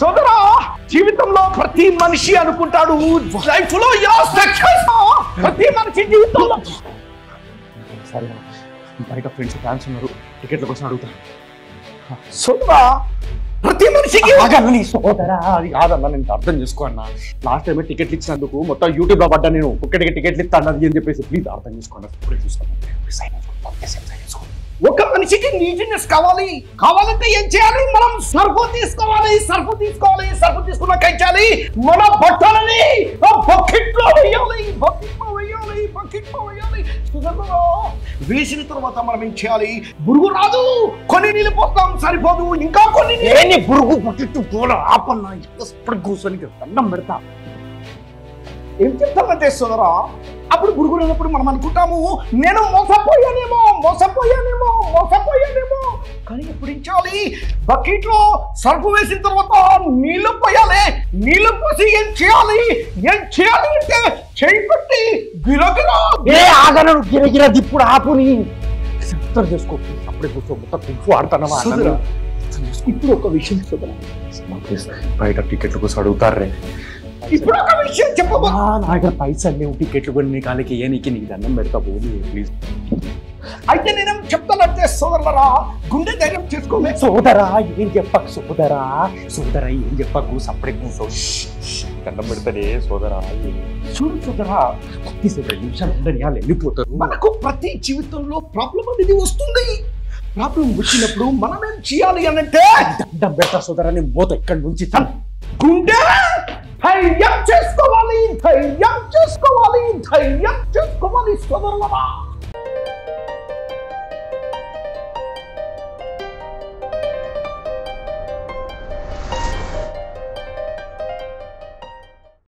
సోదరా జీవితంలో ప్రతి మనిషి అనుకుంటాడు లైఫ్ లో యా సక్సెస్ ప్రతి మనిషి జీవితంలో సరే బయట ఫ్రెండ్స్ ఫ్యాన్స్ ఉన్నారు టికెట్ల కోసం అడుగుతా సోదరా ప్రతి మనిషికి ఆగాలని సోదరా అది కాదన్నా నేను అర్థం చేసుకో అన్న లాస్ట్ టైం టికెట్లు ఇచ్చినందుకు మొత్తం యూట్యూబ్ లో పడ్డా నేను ఒక్కడికి టికెట్లు ఇస్తా అన్నది అని చెప్పేసి ప్లీజ్ అర్థం చేసుకోండి ఇప్పుడు చూస్తాను ఒక మనిషికి నీట్నెస్ కావాలి కావాలంటే ఏం చేయాలి మనం సర్ఫ్ తీసుకోవాలి సర్ఫ్ తీసుకున్నా కైచాలి మన బట్టలని బకెట్లో వేయాలి వేసిన తర్వాత మనం ఏం చేయాలి బురుగు రాదు కొన్ని నీళ్ళు పోస్తాం సరిపోదు ఇంకా కొన్ని నేను బురుగు బకెట్టు కూర ఆపన్నా ఇప్పుడు కూర్చొని దండం పెడతా ఏం చెప్తానంటే సోదరా అప్పుడు గురుగురైనప్పుడు మనం అనుకుంటాము నేను మోసపోయానేమో కానీ ఇప్పుడు ఇచ్చాలి బకెట్లో సర్ఫ్ వేసిన తర్వాత నీళ్ళు పోయాలి నీళ్ళు పోసి ఏం చేయాలి అంటే చేయి పెట్టి గిరగిరా ఏ ఆగను గిరగిరా ఇప్పుడు ఆపుని అర్థం చేసుకో అప్పుడే మొత్తం కుంఫు ఆడతానమా ఇప్పుడు ఒక విషయం చూద్దాం బయట టికెట్ల కోసం అడుగుతారే ఇప్పుడు ఒక విషయం చెప్పబా నా దగ్గర పైసలు లేవు టికెట్లు కూడా నీ కాళ్ళకి ఏ నీకు నీకు దండం పెడతా పోదు ప్లీజ్ అయితే నేనేం చెప్తానంటే సోదరులరా గుండె ధైర్యం చేసుకోలే సోదరా ఏం చెప్పకు సోదరా ఏం చెప్పకు సపరేట్ దండం పెడతాడే సోదరా సోదరా ప్రతి 2 నిమిషాలు ఉండని వాళ్ళు వెళ్ళిపోతారు మనకు ప్రతి జీవితంలో ప్రాబ్లం అనేది వస్తుంది ప్రాబ్లం వచ్చినప్పుడు మనం ఏం చేయాలి అని అంటే దండం పెడతా సోదరా నేను పోతా ఇక్కడి నుంచి గుండె ధైర్యం చేసుకోవాలి సోదరులరా